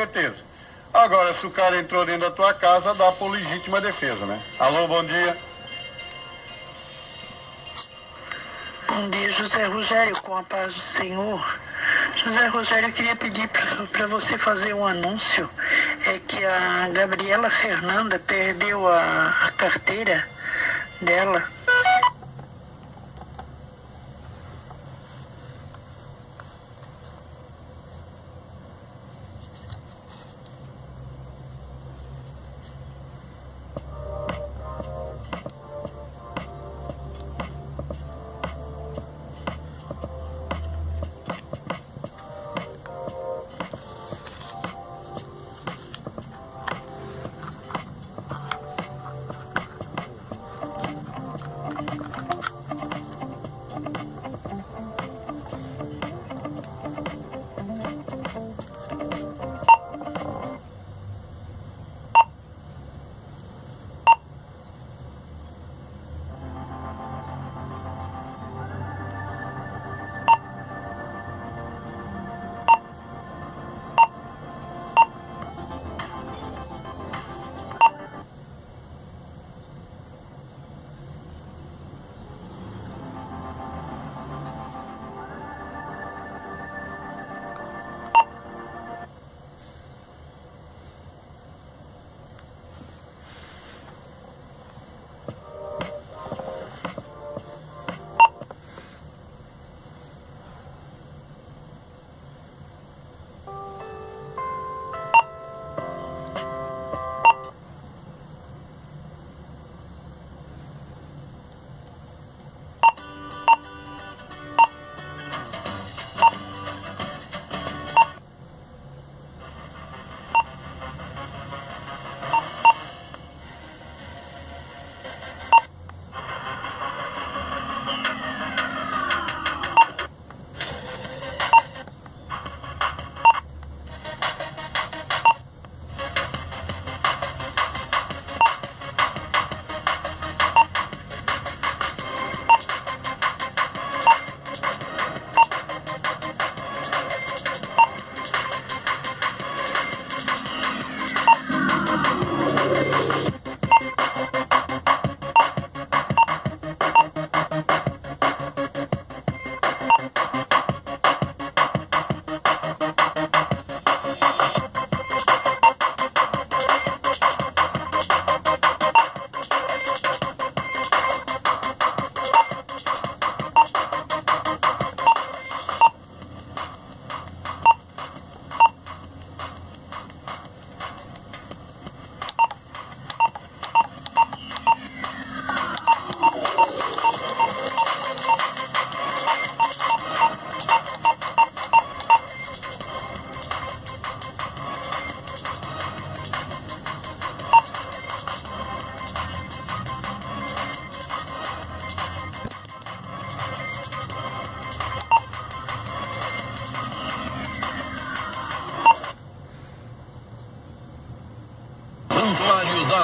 certeza. Agora, se o cara entrou dentro da tua casa, dá por legítima defesa, né? Alô, bom dia. Bom dia, José Rogério, com a paz do Senhor. José Rogério, eu queria pedir para você fazer um anúncio. É que a Gabriela Fernanda perdeu a carteira dela.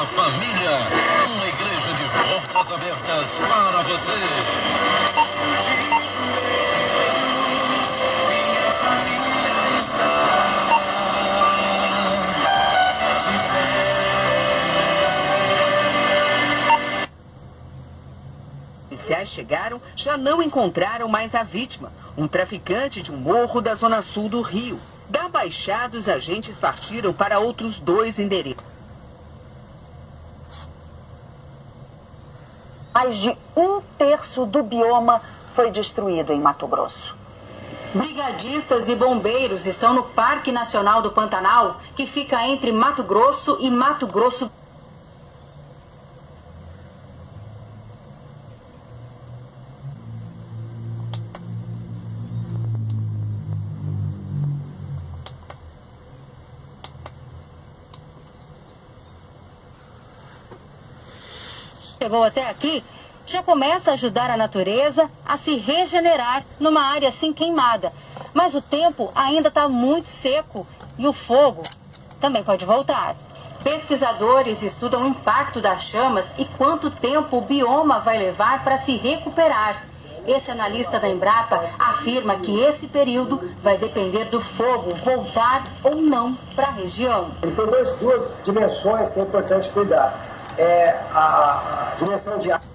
Família, uma igreja de portas abertas para você. Policiais chegaram, já não encontraram mais a vítima, um traficante de um morro da zona sul do Rio. Da Baixada, os agentes partiram para outros dois endereços. Mais de 1/3 do bioma foi destruído em Mato Grosso. Brigadistas e bombeiros estão no Parque Nacional do Pantanal, que fica entre Mato Grosso e Mato Grosso. Chegou até aqui, já começa a ajudar a natureza a se regenerar numa área assim queimada. Mas o tempo ainda está muito seco e o fogo também pode voltar. Pesquisadores estudam o impacto das chamas e quanto tempo o bioma vai levar para se recuperar. Esse analista da Embrapa afirma que esse período vai depender do fogo voltar ou não para a região. São duas dimensões que é importante cuidar. É a dimensão de água.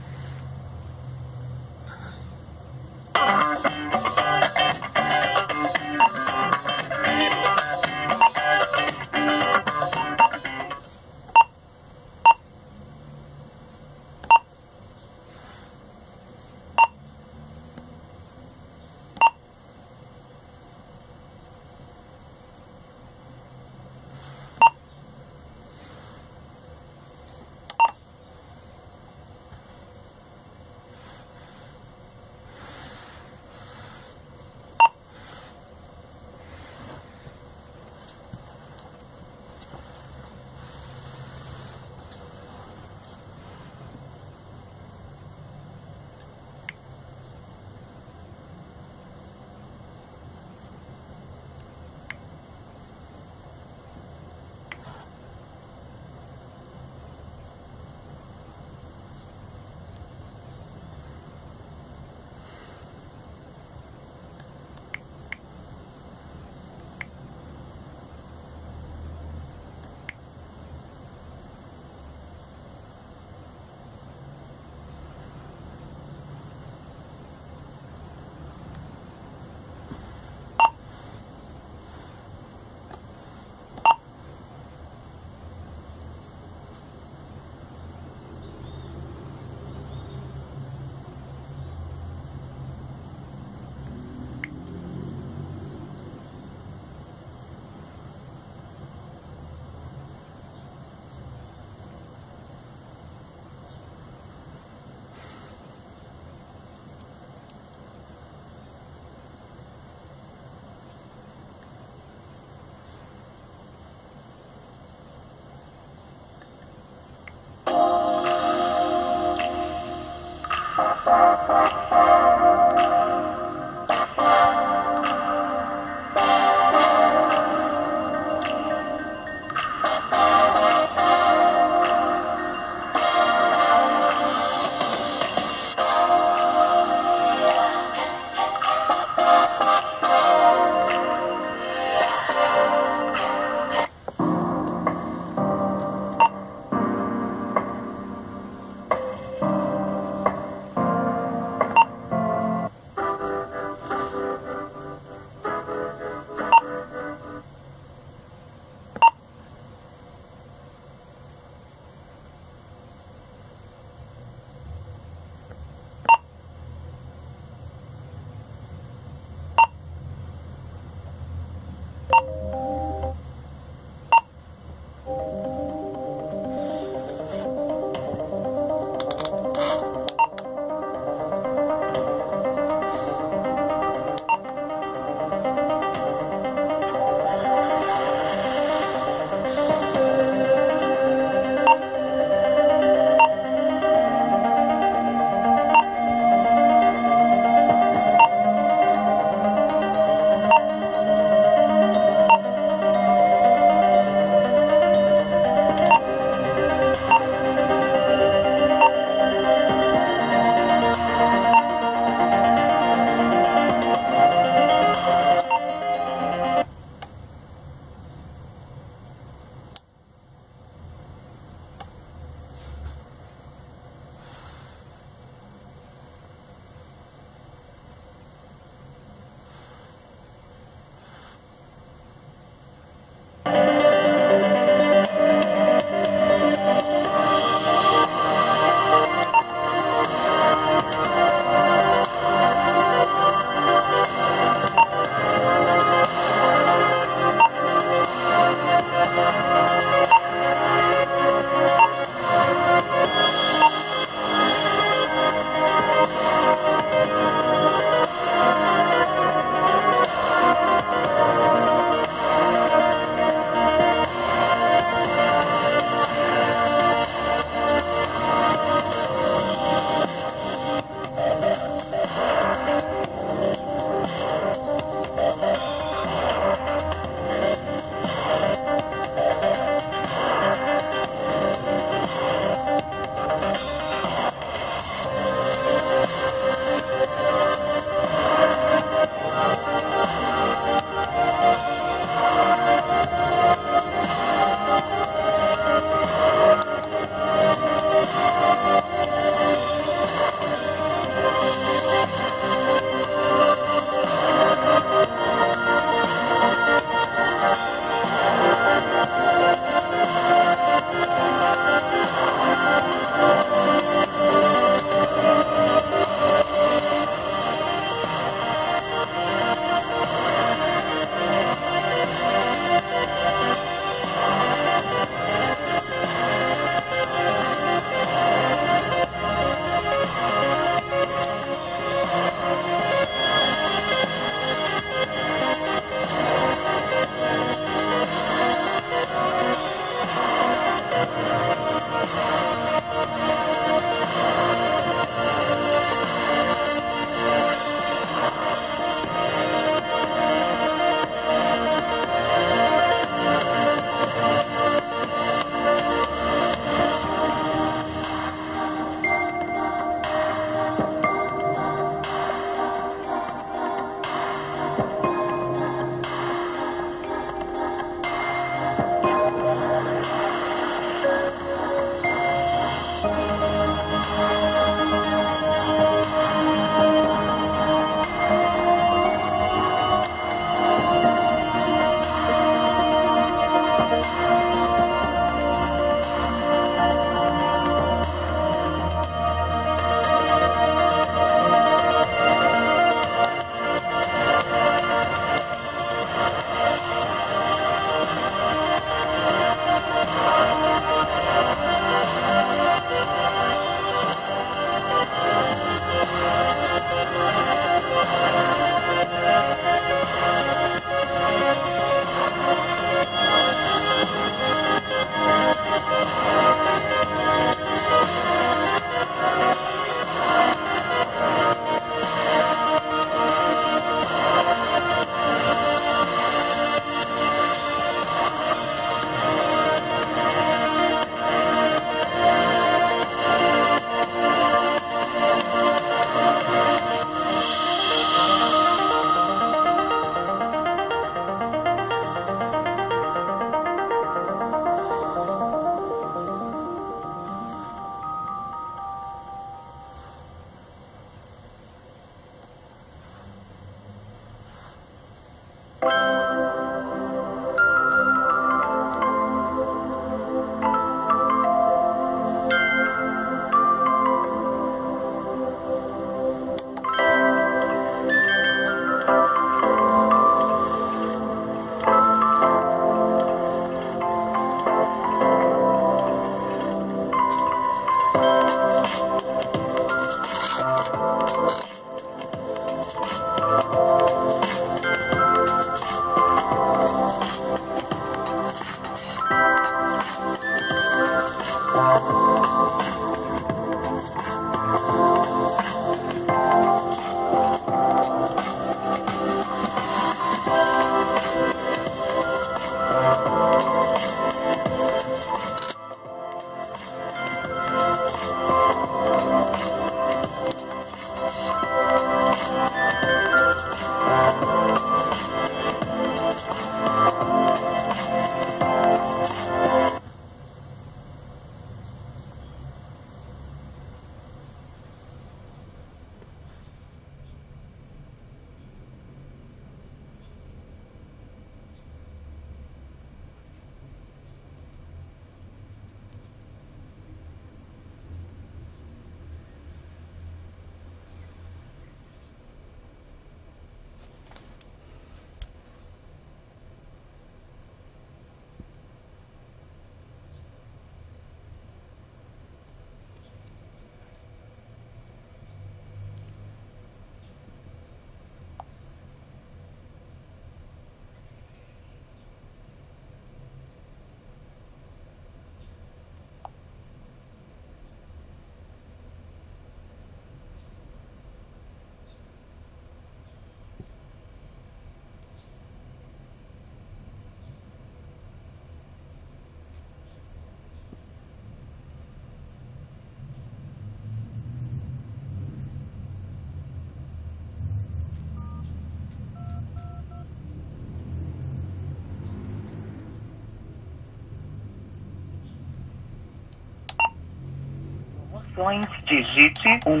opções. Digite 1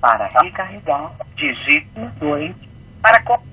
para recarregar. Digite 2 para comprar.